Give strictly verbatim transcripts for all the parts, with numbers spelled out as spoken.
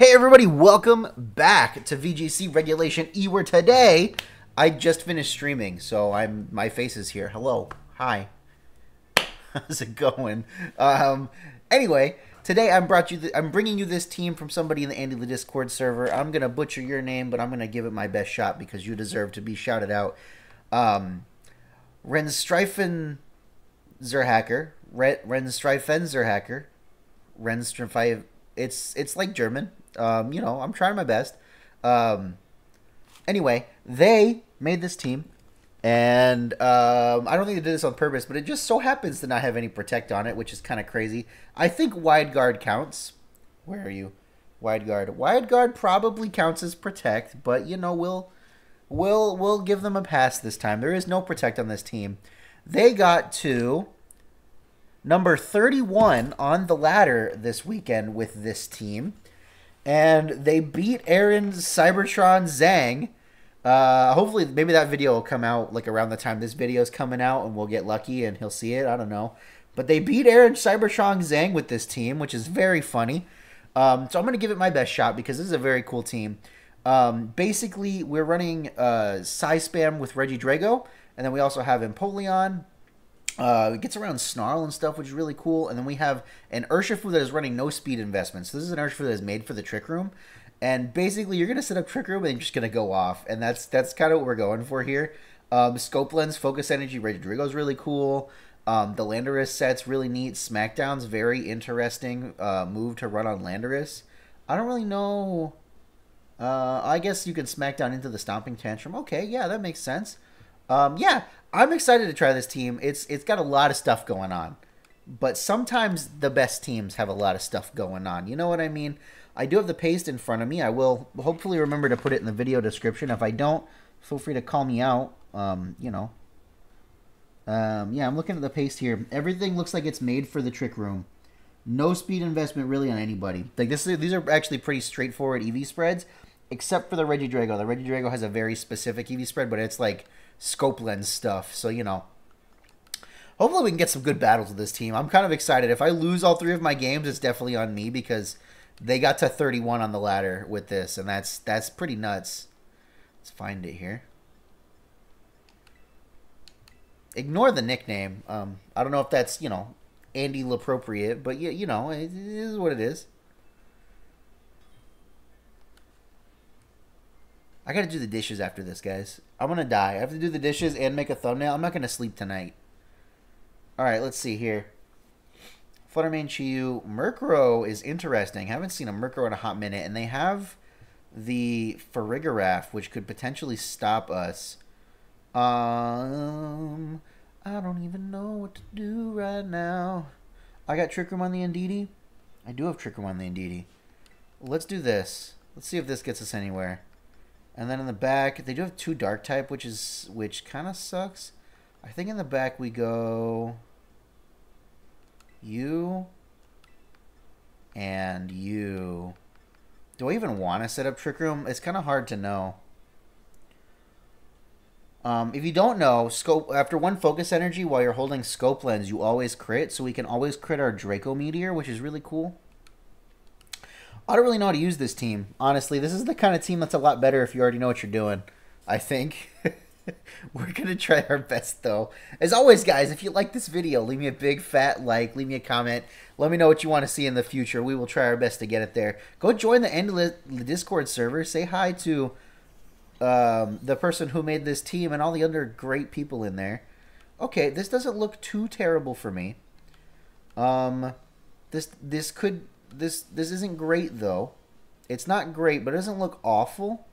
Hey everybody, welcome back to V G C Regulation E, where today I just finished streaming, so I'm my face is here. Hello. Hi. How's it going? Um, anyway, today I'm brought you the, I'm bringing you this team from somebody in the AndyLaVGC Discord server. I'm going to butcher your name, but I'm going to give it my best shot because you deserve to be shouted out. Um Renstreifenzerhacker, Ren Renstreifenzerhacker, Renstreifen it's it's like German. Um, you know, I'm trying my best. Um, anyway, they made this team, and um, I don't think they did this on purpose, but it just so happens to not have any protect on it, which is kind of crazy. I think wide guard counts. Where are you? Wide guard. Wide guard probably counts as protect, but you know, we'll we'll we'll give them a pass this time. There is no protect on this team. They got to number thirty-one on the ladder this weekend with this team. And they beat Aaron Cybertron Zhang. Uh, hopefully, maybe that video will come out like around the time this video is coming out, and we'll get lucky and he'll see it. I don't know. But they beat Aaron Cybertron Zhang with this team, which is very funny. Um, so I'm going to give it my best shot because this is a very cool team. Um, basically, we're running uh, Psy-Spam with Regidrago, and then we also have Empoleon. Uh, it gets around Snarl and stuff, which is really cool. And then we have an Urshifu that is running no speed investment. So this is an Urshifu that is made for the Trick Room. And basically, you're going to set up Trick Room and you're just going to go off. And that's that's kind of what we're going for here. Um, Scope Lens, Focus Energy, Regidrago is really cool. Um, the Landorus set's really neat. Smackdown's very interesting uh, move to run on Landorus. I don't really know. Uh, I guess you can Smackdown into the Stomping Tantrum. Okay, yeah, that makes sense. Um, yeah, I'm excited to try this team. It's It's got a lot of stuff going on. But sometimes the best teams have a lot of stuff going on. You know what I mean? I do have the paste in front of me. I will hopefully remember to put it in the video description. If I don't, feel free to call me out. Um, you know. Um, yeah, I'm looking at the paste here. Everything looks like it's made for the Trick Room. No speed investment really on anybody. Like this, these are actually pretty straightforward E V spreads, except for the Regidrago. The Regidrago has a very specific E V spread, but it's like scope lens stuff, so you know, hopefully we can get some good battles with this team. I'm kind of excited. If I lose all three of my games, it's definitely on me because they got to thirty-one on the ladder with this, and that's that's pretty nuts. Let's find it here. Ignore the nickname. um I don't know if that's, you know, Andy appropriate, but you, you know, it, it is what it is. I gotta do the dishes after this, guys. I'm gonna die. I have to do the dishes and make a thumbnail. I'm not gonna sleep tonight. Alright, let's see here. Fluttermane, Chi-Yu. Murkrow is interesting. Haven't seen a Murkrow in a hot minute. And they have the Farigiraf, which could potentially stop us. Um, I don't even know what to do right now. I got Trick Room on the Indeedee. I do have Trick Room on the Indeedee. Let's do this. Let's see if this gets us anywhere. And then in the back, they do have two dark type, which is which kind of sucks. I think in the back we go you and you. Do I even want to set up Trick Room? It's kind of hard to know. Um, if you don't know, scope after one focus energy while you're holding Scope Lens, you always crit, so we can always crit our Draco Meteor, which is really cool. I don't really know how to use this team. Honestly, this is the kind of team that's a lot better if you already know what you're doing, I think. We're going to try our best, though. As always, guys, if you like this video, leave me a big fat like. Leave me a comment. Let me know what you want to see in the future. We will try our best to get it there. Go join the AndyLaVGC Discord server. Say hi to um, the person who made this team and all the other great people in there. Okay, this doesn't look too terrible for me. Um, this this could... This this isn't great, though. It's not great, but it doesn't look awful.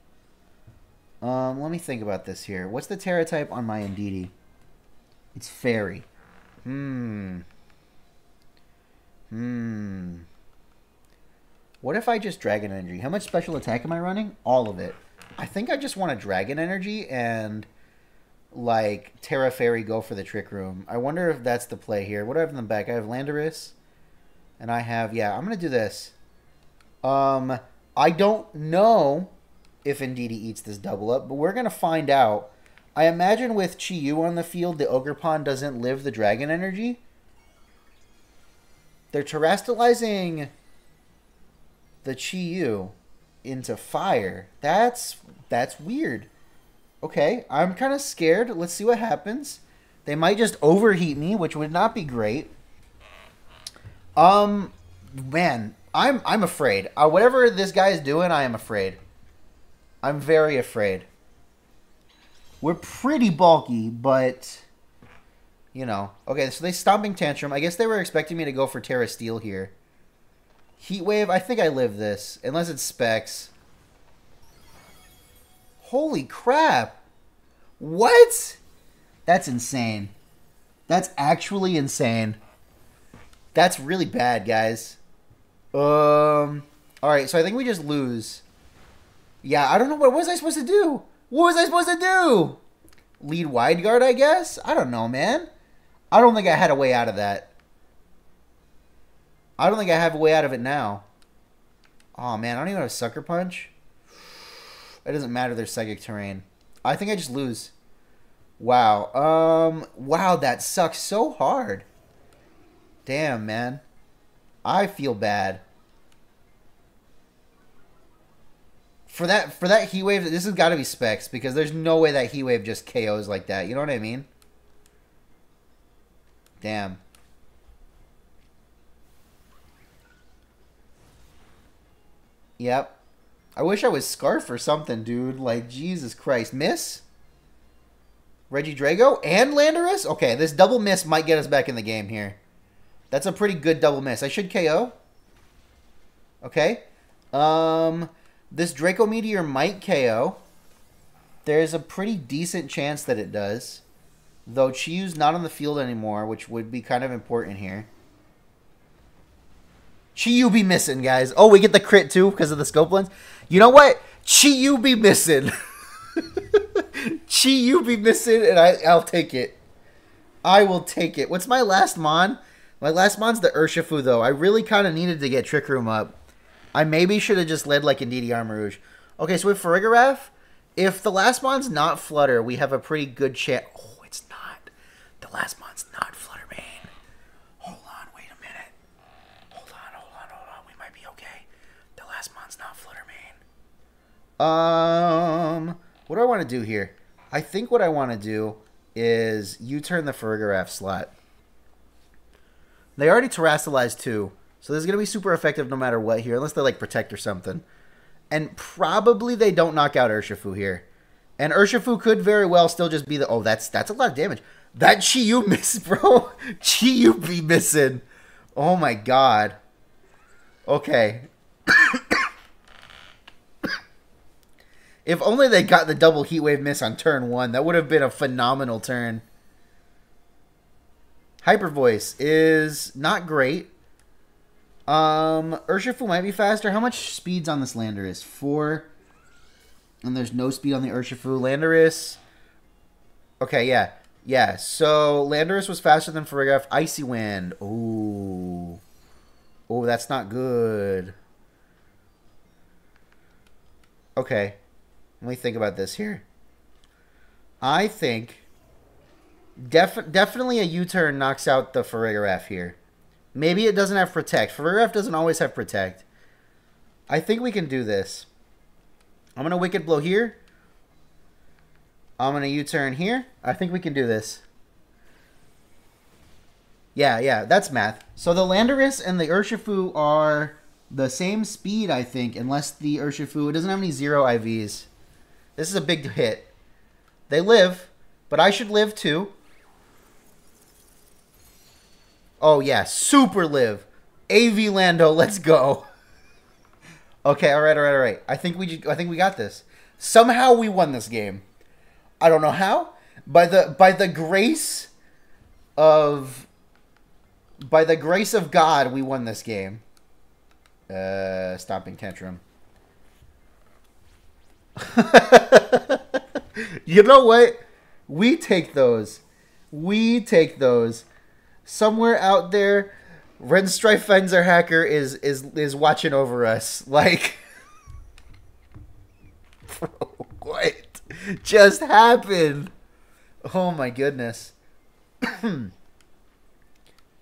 Um, let me think about this here. What's the Terra type on my Indeedee? It's Fairy. Hmm. Hmm. What if I just Dragon Energy? How much special attack am I running? All of it. I think I just want a Dragon Energy and, like, Terra Fairy go for the Trick Room. I wonder if that's the play here. What do I have in the back? I have Landorus. And I have, yeah, I'm going to do this. Um, I don't know if Indeedee eats this double up, but we're going to find out. I imagine with Chi-Yu on the field, the Ogerpon doesn't live the Dragon Energy. They're terastalizing the Chi-Yu. into fire. That's that's weird. Okay, I'm kind of scared. Let's see what happens. They might just overheat me, which would not be great. Um, man, I'm I'm afraid. Uh, whatever this guy is doing, I am afraid. I'm very afraid. We're pretty bulky, but you know. Okay, so they stomping tantrum. I guess they were expecting me to go for Terra Steel here. Heat wave. I think I live this, unless it's specs. Holy crap! What? That's insane. That's actually insane. That's really bad, guys. Um. All right, so I think we just lose. Yeah, I don't know. What was I supposed to do? What was I supposed to do? Lead wide guard, I guess? I don't know, man. I don't think I had a way out of that. I don't think I have a way out of it now. Oh, man. I don't even have a sucker punch. It doesn't matter their psychic terrain. I think I just lose. Wow. Um. Wow, that sucks so hard. Damn, man. I feel bad. For that for that heat wave, this has got to be specs, because there's no way that heat wave just K Os like that. You know what I mean? Damn. Yep. I wish I was Scarf or something, dude. Like, Jesus Christ. Miss? Regidrago and Landorus? Okay, this double miss might get us back in the game here. That's a pretty good double miss. I should K O. Okay. Um, this Draco Meteor might K O. There's a pretty decent chance that it does. Though Chi-Yu's not on the field anymore, which would be kind of important here. Chi-Yu be missing, guys. Oh, we get the crit, too, because of the scope lens. You know what? Chi-Yu be missing. Chi-Yu be missing, and I, I'll take it. I will take it. What's my last Mon? My last Mon's the Urshifu, though. I really kind of needed to get Trick Room up. I maybe should have just led like Indeedee Armarouge. Okay, so with Farigiraf, if the last Mon's not Flutter, we have a pretty good chance. Oh, it's not. The last Mon's not Fluttermane. Hold on, wait a minute. Um, what do I want to do here? I think what I want to do is you turn the Farigiraf slot. They already terastalized two, so this is going to be super effective no matter what here, unless they, like, protect or something. And probably they don't knock out Urshifu here. And Urshifu could very well still just be the... Oh, that's that's a lot of damage. That Chi-Yu miss, bro. Chi-Yu be missing. Oh, my God. Okay. If only they got the double heat wave miss on turn one, that would have been a phenomenal turn. Hyper Voice is not great. Um, Urshifu might be faster. How much speed's on this Landorus? Four. And there's no speed on the Urshifu. Landorus. Okay, yeah. Yeah, so Landorus was faster than Farigiraf. Icy Wind. Ooh. Oh, that's not good. Okay. Let me think about this here. I think def definitely a U-turn knocks out the Farigiraf here. Maybe it doesn't have Protect. Farigiraf doesn't always have Protect. I think we can do this. I'm going to Wicked Blow here. I'm going to U-turn here. I think we can do this. Yeah, yeah, that's math. So the Landorus and the Urshifu are the same speed, I think, unless the Urshifu... It doesn't have any zero I Vs. This is a big hit. They live, but I should live too. Oh, yeah. Super live. A V Lando, let's go. Okay, all right, all right, all right. I think we I think we got this. Somehow we won this game. I don't know how. By the by the grace of by the grace of God, we won this game. Uh, stomping tantrum. You know what? We take those. We take those. Somewhere out there, Renstreifenzerhacker is is is watching over us. Like, bro, what just happened? Oh my goodness.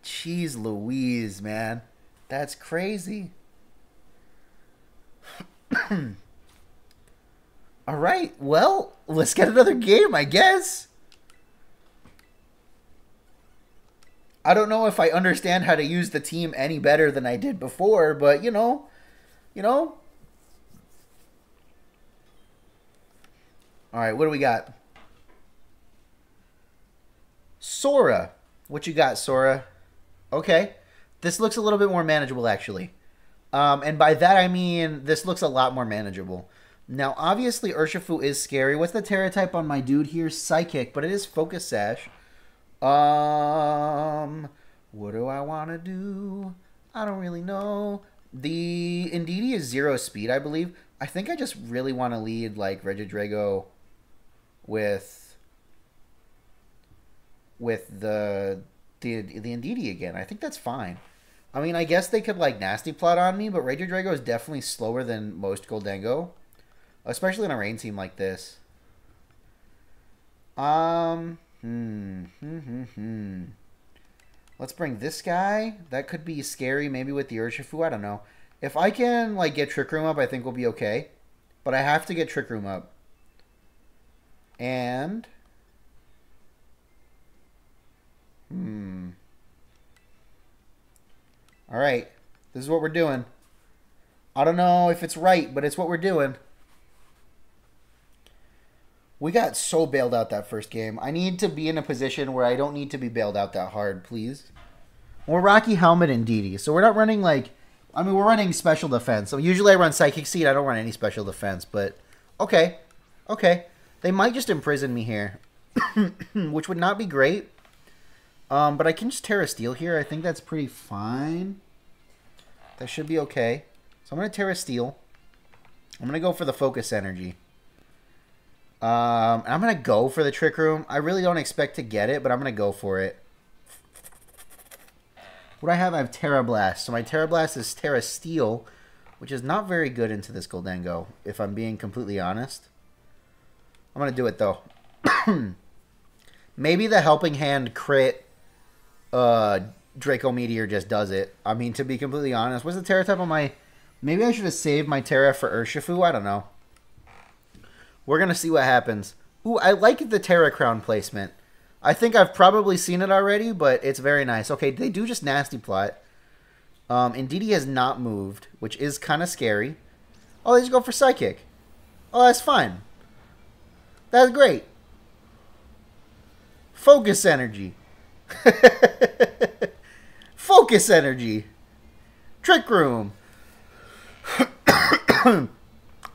Jeez Louise, man, that's crazy. All right, well, let's get another game, I guess. I don't know if I understand how to use the team any better than I did before, but, you know, you know. All right, what do we got? Sora. What you got, Sora? Okay. This looks a little bit more manageable, actually. Um, and by that, I mean this looks a lot more manageable. Now, obviously, Urshifu is scary. What's the Terra type on my dude here? Psychic, but it is Focus Sash. Um, what do I want to do? I don't really know. The Indeedee is zero speed, I believe. I think I just really want to lead, like, Regidrago with, with the, the, the Indeedee again. I think that's fine. I mean, I guess they could, like, nasty plot on me, but Regidrago is definitely slower than most Gholdengo, especially in a rain team like this. Um... Hmm, hmm, hmm, hmm. Let's bring this guy. That could be scary, maybe with the Urshifu. I don't know. If I can, like, get Trick Room up, I think we'll be okay. But I have to get Trick Room up. And... Hmm. Alright. This is what we're doing. I don't know if it's right, but it's what we're doing. We got so bailed out that first game. I need to be in a position where I don't need to be bailed out that hard, please. We're Rocky Helmet and Indeedee, so we're not running, like... I mean, we're running special defense. So usually I run Psychic Seed. I don't run any special defense, but... Okay. Okay. They might just imprison me here, which would not be great. Um, but I can just Terra Steel here. I think that's pretty fine. That should be okay. So I'm going to Terra Steel. I'm going to go for the Focus Energy. Um, I'm going to go for the Trick Room. I really don't expect to get it, but I'm going to go for it. What do I have? I have Terra Blast. So my Terra Blast is Terra Steel, which is not very good into this Gholdengo, if I'm being completely honest. I'm going to do it, though. Maybe the Helping Hand crit uh, Draco Meteor just does it. I mean, to be completely honest, what's the Terra type on my... Maybe I should have saved my Terra for Urshifu. I don't know. We're going to see what happens. Ooh, I like the Terra Crown placement. I think I've probably seen it already, but it's very nice. Okay, they do just nasty plot. Um, Indeedee has not moved, which is kind of scary. Oh, they just go for Psychic. Oh, that's fine. That's great. Focus Energy. Focus Energy. Trick Room.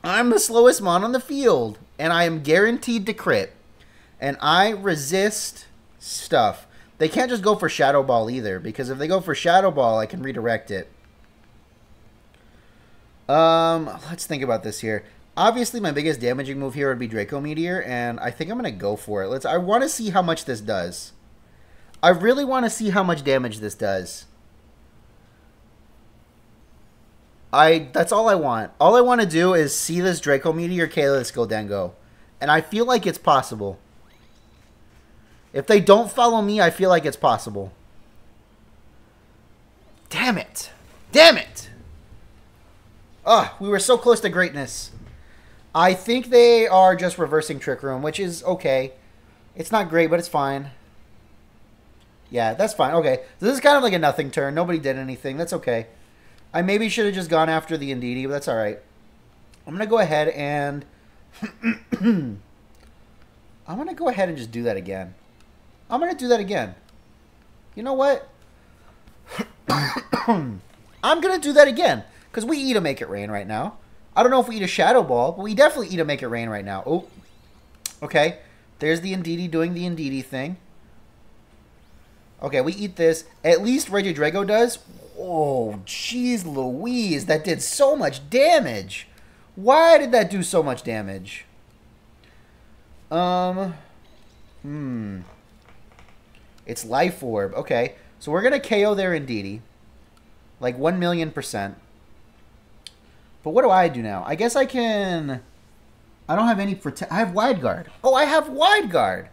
I'm the slowest mon on the field, and I am guaranteed to crit. And I resist stuff. They can't just go for Shadow Ball either, because if they go for Shadow Ball, I can redirect it. Um, let's think about this here. Obviously, my biggest damaging move here would be Draco Meteor, and I think I'm going to go for it. Let's. I want to see how much this does. I really want to see how much damage this does. I, that's all I want. All I want to do is see this Draco Meteor K O this Gholdengo. And I feel like it's possible. If they don't follow me, I feel like it's possible. Damn it. Damn it. Ah, we were so close to greatness. I think they are just reversing Trick Room, which is okay. It's not great, but it's fine. Yeah, that's fine. Okay. So this is kind of like a nothing turn. Nobody did anything. That's okay. I maybe should have just gone after the Indeedee, but that's all right. I'm going to go ahead and... I'm going to go ahead and just do that again. I'm going to do that again. You know what? I'm going to do that again. Because we eat a Make It Rain right now. I don't know if we eat a Shadow Ball, but we definitely eat a Make It Rain right now. Oh, okay. There's the Indeedee doing the Indeedee thing. Okay, we eat this. At least Regidrago does... Oh, jeez Louise, that did so much damage. Why did that do so much damage? Um, hmm. It's Life Orb. Okay, so we're going to K O their Indeedee. Like one million percent. But what do I do now? I guess I can... I don't have any... I have Wide Guard. Oh, I have Wide Guard.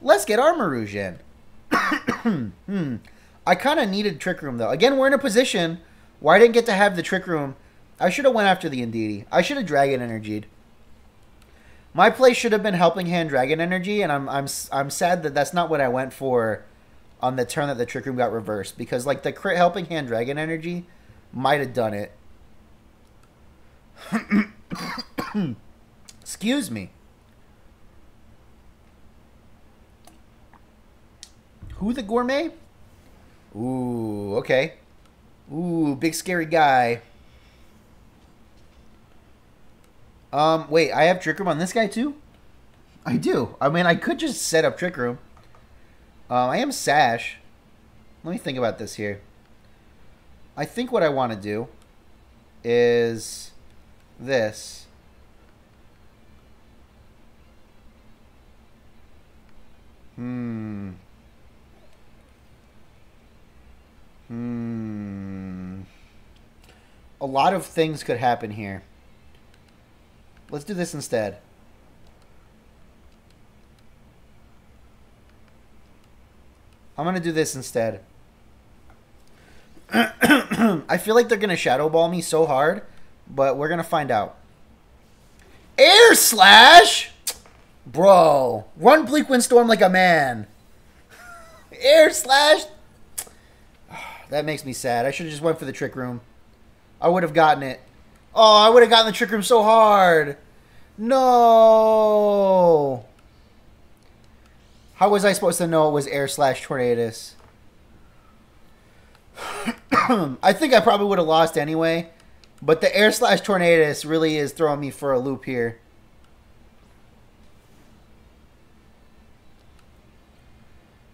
Let's get Armarouge in. hmm. I kind of needed Trick Room, though. Again, we're in a position where I didn't get to have the Trick Room I should have went after the Indeedee. I should have Dragon Energied. My play should have been Helping Hand Dragon Energy, and I'm I'm I'm sad that that's not what I went for on the turn that the Trick Room got reversed, because like the crit Helping Hand Dragon Energy might have done it. Excuse me. Who the gourmet? Ooh, okay. Ooh, big scary guy. Um, wait, I have Trick Room on this guy too? I do. I mean, I could just set up Trick Room. Uh, I am Sash. Let me think about this here. I think what I want to do is this. Hmm. Hmm. A lot of things could happen here. Let's do this instead. I'm going to do this instead. I feel like they're going to Shadow Ball me so hard, but we're going to find out. Air Slash! Bro, run Bleak Windstorm like a man. Air Slash! That makes me sad. I should have just went for the Trick Room. I would have gotten it. Oh, I would have gotten the Trick Room so hard. No. How was I supposed to know it was Air Slash Tornadus? I think I probably would have lost anyway. But the Air Slash Tornadus really is throwing me for a loop here.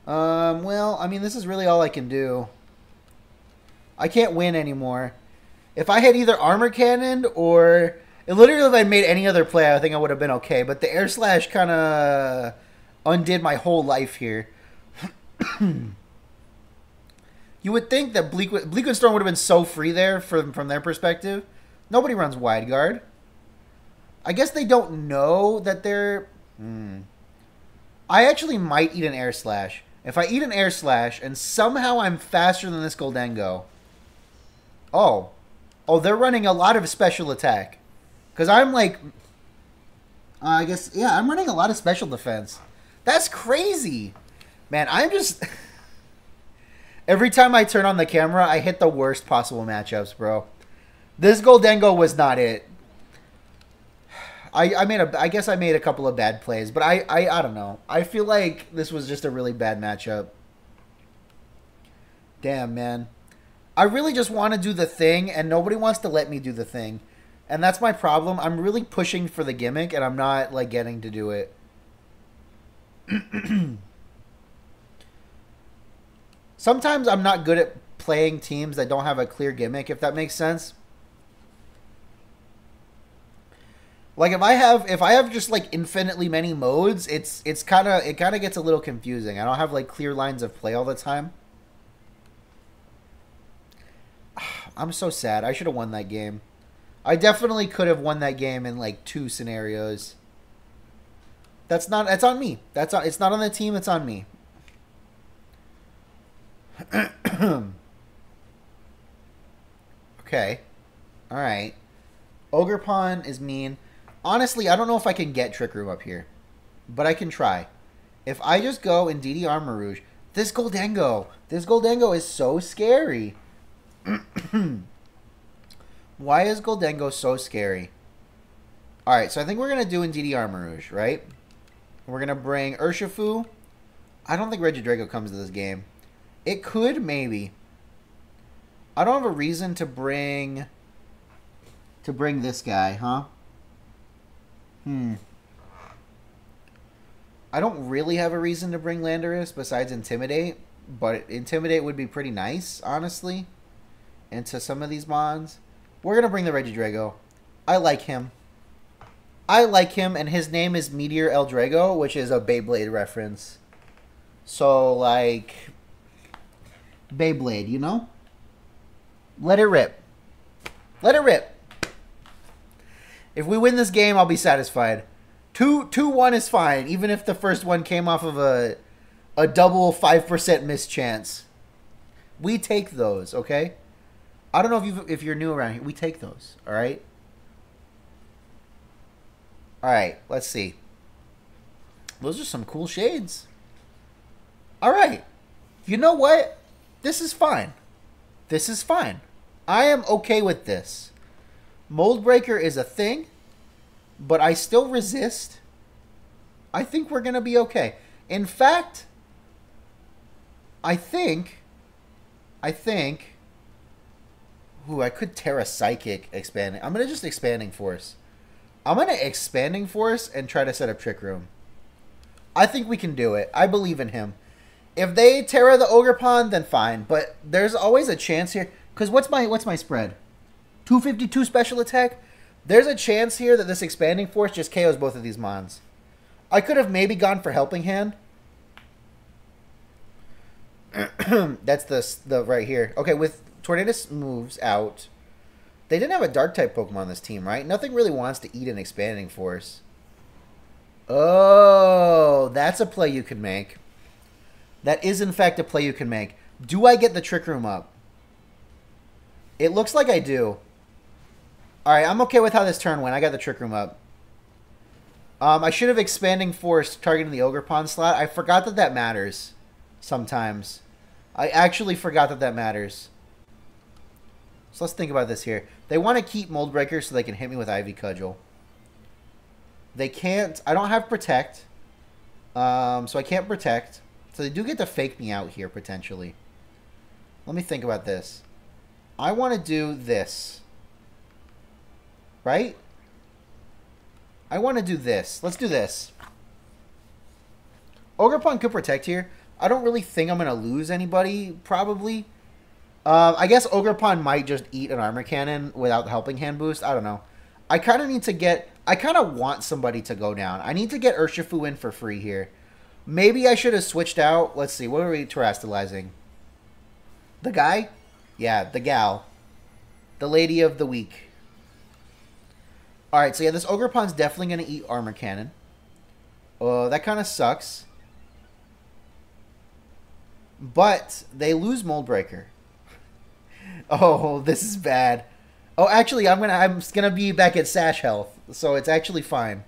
Um, well, I mean, this is really all I can do. I can't win anymore. If I had either Armor Cannon or... Literally, if I made any other play, I think I would have been okay. But the Air Slash kind of undid my whole life here. You would think that Bleak, Bleak Windstorm would have been so free there from, from their perspective. Nobody runs Wide Guard. I guess they don't know that they're... Hmm. I actually might eat an Air Slash. If I eat an Air Slash and somehow I'm faster than this Gholdengo... Oh. Oh, they're running a lot of special attack. Because I'm like... Uh, I guess... Yeah, I'm running a lot of special defense. That's crazy! Man, I'm just... Every time I turn on the camera, I hit the worst possible matchups, bro. This Gholdengo was not it. I, I made a... I guess I made a couple of bad plays. But I, I... I don't know. I feel like this was just a really bad matchup. Damn, man. I really just want to do the thing, and nobody wants to let me do the thing. And that's my problem. I'm really pushing for the gimmick, and I'm not, like, getting to do it. Sometimes I'm not good at playing teams that don't have a clear gimmick, if that makes sense. Like, if I have if I have just, like, infinitely many modes, it's it's kind of it kind of gets a little confusing. I don't have, like, clear lines of play all the time. I'm so sad. I should have won that game. I definitely could have won that game in like two scenarios. That's not. That's on me. That's on, it's not on the team. It's on me. Okay. All right. Ogerpon is mean. Honestly, I don't know if I can get Trick Room up here, but I can try. If I just go and D D Armarouge, this Gholdengo, this Gholdengo is so scary. Why is Gholdengo so scary? Alright, so I think we're going to do Indeedee Armarouge, right? We're going to bring Urshifu. I don't think Regidrago comes to this game. It could, maybe. I don't have a reason to bring... To bring this guy, huh? Hmm. I don't really have a reason to bring Landorus besides Intimidate. But Intimidate would be pretty nice, honestly. Into some of these mons. We're going to bring the Regidrago. I like him. I like him, and his name is Meteor Eldrago, which is a Beyblade reference. So, like, Beyblade, you know? Let it rip. Let it rip. If we win this game, I'll be satisfied. two one is fine, even if the first one came off of a, a double five percent mischance. We take those, okay? I don't know if you if you're new around here. We take those, all right? All right, let's see. Those are some cool shades. All right. You know what? This is fine. This is fine. I am okay with this. Mold Breaker is a thing, but I still resist. I think we're going to be okay. In fact, I think, I think, ooh, I could Terra Psychic expanding. I'm going to just Expanding Force. I'm going to Expanding Force and try to set up Trick Room. I think we can do it. I believe in him. If they Terra the Ogerpon, then fine. But there's always a chance here. Because what's my what's my spread? two fifty-two special attack? There's a chance here that this Expanding Force just K Os both of these mons. I could have maybe gone for Helping Hand. That's the, the right here. Okay, with Tornadus moves out. They didn't have a Dark-type Pokemon on this team, right? Nothing really wants to eat an Expanding Force. Oh, that's a play you can make. That is, in fact, a play you can make. Do I get the Trick Room up? It looks like I do. All right, I'm okay with how this turn went. I got the Trick Room up. Um, I should have Expanding Force targeting the Ogerpon slot. I forgot that that matters sometimes. I actually forgot that that matters. So let's think about this here. They want to keep Mold Breaker so they can hit me with Ivy Cudgel. They can't... I don't have Protect. Um, so I can't Protect. So they do get to fake me out here, potentially. Let me think about this. I want to do this. Right? I want to do this. Let's do this. Ogerpon could Protect here. I don't really think I'm going to lose anybody, probably. Uh, I guess Ogerpon might just eat an Armor Cannon without the Helping Hand boost. I don't know. I kind of need to get... I kind of want somebody to go down. I need to get Urshifu in for free here. Maybe I should have switched out. Let's see. What are we terastalizing? The guy? Yeah, the gal. The lady of the week. Alright, so yeah, this Ogerpon's definitely going to eat Armor Cannon. Oh, uh, that kind of sucks. But they lose Mold Breaker. Oh, this is bad. Oh, actually, I'm gonna I'm gonna be back at Sash Health, so it's actually fine.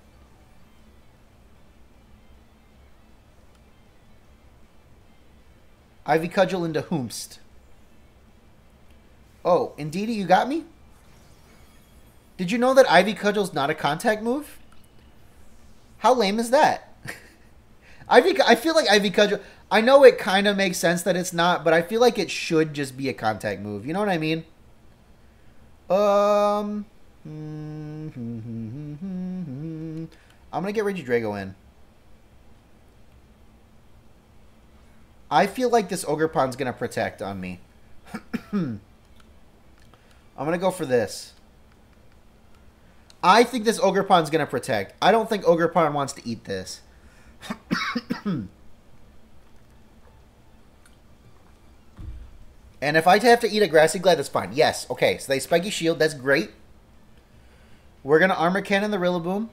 Ivy Cudgel into Hoomst. Oh, Indeedee, you got me? Did you know that Ivy Cudgel's not a contact move? How lame is that? Ivy, I feel like Ivy Cudgel... I know it kind of makes sense that it's not, but I feel like it should just be a contact move. You know what I mean? Um, I'm going to get Regidrago in. I feel like this Ogerpon's going to Protect on me. I'm going to go for this. I think this Ogerpon's going to Protect. I don't think Ogerpon wants to eat this. And if I have to eat a Grassy Glide, that's fine. Yes. Okay, so they Spiky Shield. That's great. We're going to Armor Cannon the Rillaboom.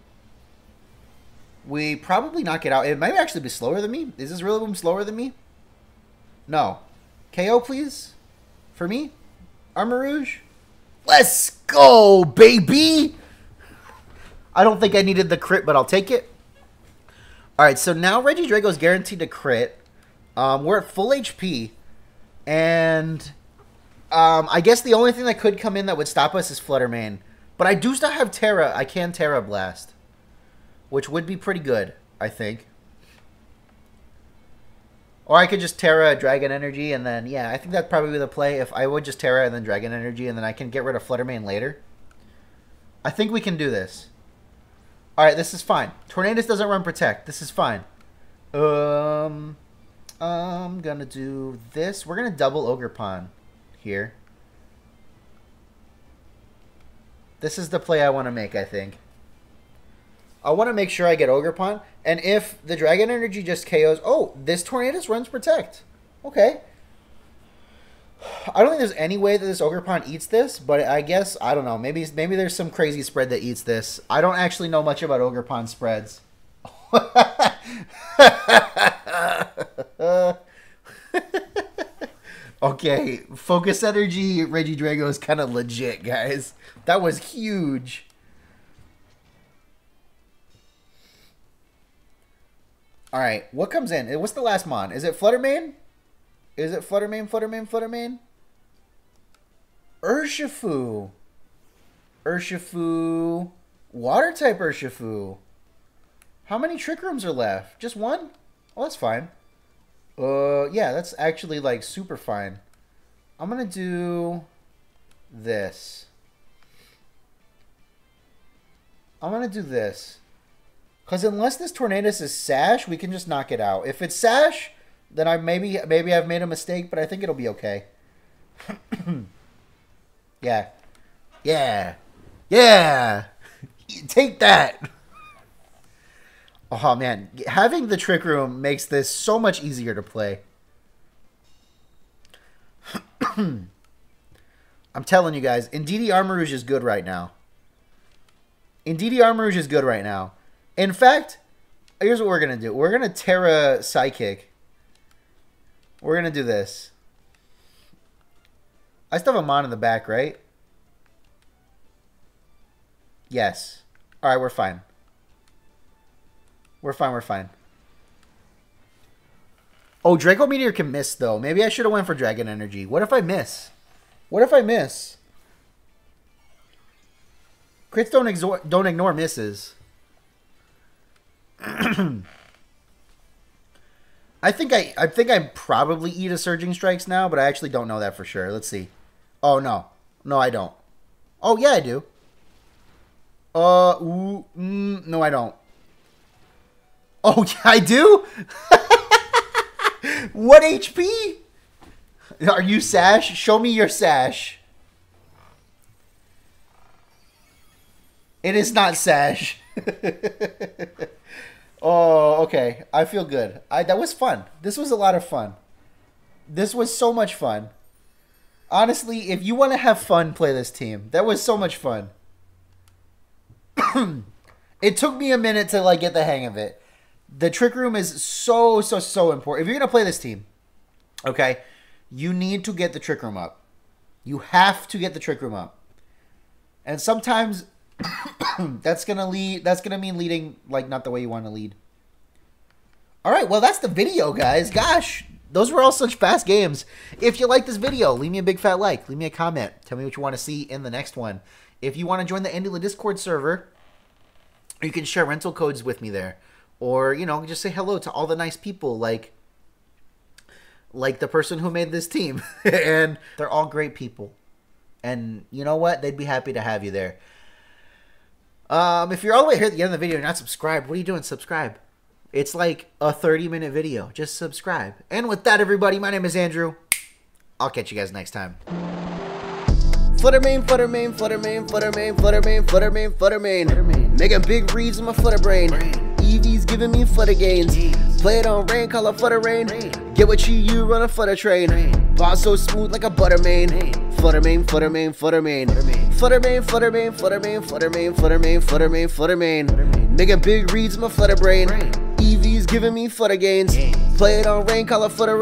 We probably knock it out. It might actually be slower than me. Is this Rillaboom slower than me? No. K O, please. For me. Armarouge. Let's go, baby! I don't think I needed the crit, but I'll take it. Alright, so now Regidrago's guaranteed to crit. Um, we're at full H P. And um, I guess the only thing that could come in that would stop us is Fluttermane. But I do still have Terra. I can Terra Blast, which would be pretty good, I think. Or I could just Terra Dragon Energy and then, yeah, I think that'd probably be the play. If I would just Terra and then Dragon Energy and then I can get rid of Fluttermane later. I think we can do this. Alright, this is fine. Tornadus doesn't run Protect. This is fine. Um... I'm going to do this. We're going to double Ogerpon here. This is the play I want to make, I think. I want to make sure I get Ogerpon. And if the Dragon Energy just K Os... Oh, this Tornadus runs Protect. Okay. I don't think there's any way that this Ogerpon eats this, but I guess, I don't know. Maybe, maybe there's some crazy spread that eats this. I don't actually know much about Ogerpon spreads. Okay, Focus Energy Regidrago is kind of legit, guys. That was huge. Alright, what comes in? What's the last mon? Is it Fluttermane? Is it Fluttermane, Fluttermane, Fluttermane? Urshifu. Urshifu. Water-type Urshifu. How many Trick Rooms are left? Just one? Oh, that's fine. Uh, yeah, that's actually, like, super fine. I'm gonna do this. I'm gonna do this. Because unless this Tornadus is Sash, we can just knock it out. If it's Sash, then I maybe, maybe I've made a mistake, but I think it'll be okay. Yeah. Yeah. Yeah! Take that! Oh, man. Having the Trick Room makes this so much easier to play. I'm telling you guys, Indeedee Armarouge is good right now. Indeedee Armarouge is good right now. In fact, here's what we're going to do. We're going to Terra Psychic. We're going to do this. I still have a mon in the back, right? Yes. All right, we're fine. We're fine, we're fine. Oh, Draco Meteor can miss, though. Maybe I should have went for Dragon Energy. What if I miss? What if I miss? Crits don't, don't ignore misses. I think I, I think I probably eat a Surging Strikes now, but I actually don't know that for sure. Let's see. Oh, no. No, I don't. Oh, yeah, I do. Uh, ooh, mm, no, I don't. Oh, yeah, I do? What H P? Are you Sash? Show me your Sash. It is not Sash. Oh, okay. I feel good. I that was fun. This was a lot of fun. This was so much fun. Honestly, if you want to have fun, play this team. That was so much fun. It took me a minute to like get the hang of it. The Trick Room is so, so, so important. If you're going to play this team, okay, you need to get the Trick Room up. You have to get the Trick Room up. And sometimes that's going to lead, that's going to mean leading, like, not the way you want to lead. All right, well, that's the video, guys. Gosh, those were all such fast games. If you like this video, leave me a big fat like. Leave me a comment. Tell me what you want to see in the next one. If you want to join the AndyLa Discord server, you can share rental codes with me there. Or, you know, just say hello to all the nice people like like the person who made this team. And they're all great people. And you know what? They'd be happy to have you there. Um, if you're all the way here at the end of the video and you're not subscribed, what are you doing? Subscribe. It's like a thirty minute video. Just subscribe. And with that, everybody, my name is Andrew. I'll catch you guys next time. Fluttermane, Fluttermane, Fluttermane, Fluttermane, Fluttermane, Fluttermane, Fluttermane. Making big reads in my Flutterbrain. Brain. Eevee's giving me flutter gains. Jeez. Play it on rain, call it flutter rain. rain. Get with Chi-Yu, run a flutter train. Rain. Boss so smooth like a buttermane. Fluttermane, Fluttermane, Fluttermane. Fluttermane, Fluttermane, Fluttermane, Fluttermane, Fluttermane, Fluttermane, Fluttermane. Making big reads, my flutter brain. Rain. Eevee's giving me flutter gains. Gain. Play it on rain, call it flutter rain.